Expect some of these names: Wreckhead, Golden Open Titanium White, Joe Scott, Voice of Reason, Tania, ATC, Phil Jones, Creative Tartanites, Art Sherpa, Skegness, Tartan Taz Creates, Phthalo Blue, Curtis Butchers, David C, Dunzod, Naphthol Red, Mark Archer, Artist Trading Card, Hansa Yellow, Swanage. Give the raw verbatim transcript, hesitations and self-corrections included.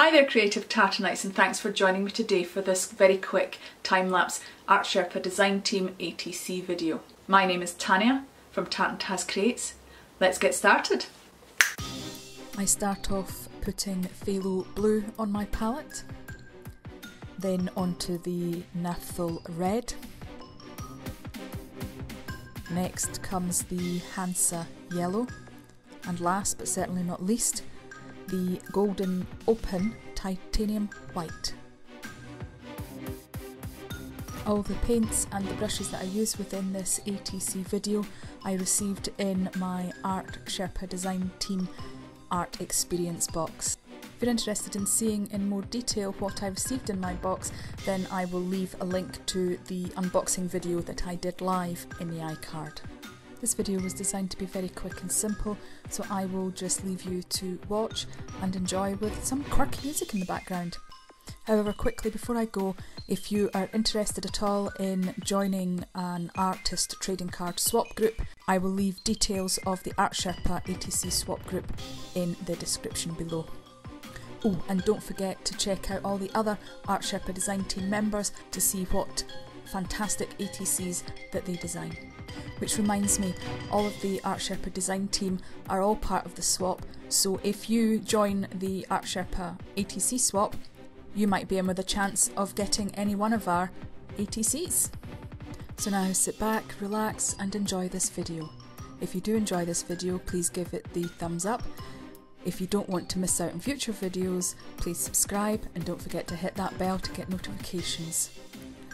Hi there creative tartanites, and thanks for joining me today for this very quick time-lapse Art Sherpa Design Team A T C video. My name is Tania from Tartan Taz Creates. Let's get started! I start off putting Phthalo Blue on my palette, then onto the Naphthol Red. Next comes the Hansa Yellow, and last but certainly not least, the Golden Open Titanium White. All the paints and the brushes that I use within this A T C video I received in my Art Sherpa Design Team Art Experience box. If you're interested in seeing in more detail what I received in my box, then I will leave a link to the unboxing video that I did live in the iCard. This video was designed to be very quick and simple, so I will just leave you to watch and enjoy with some quirky music in the background. However, quickly before I go, if you are interested at all in joining an artist trading card swap group, I will leave details of the Art Sherpa A T C swap group in the description below. Oh, and don't forget to check out all the other Art Sherpa Design Team members to see what fantastic A T Cs that they design. Which reminds me, all of the Art Sherpa Design Team are all part of the swap, so if you join the Art Sherpa A T C swap, you might be in with a chance of getting any one of our A T Cs. So now sit back, relax and enjoy this video. If you do enjoy this video, please give it the thumbs up. If you don't want to miss out on future videos, please subscribe and don't forget to hit that bell to get notifications.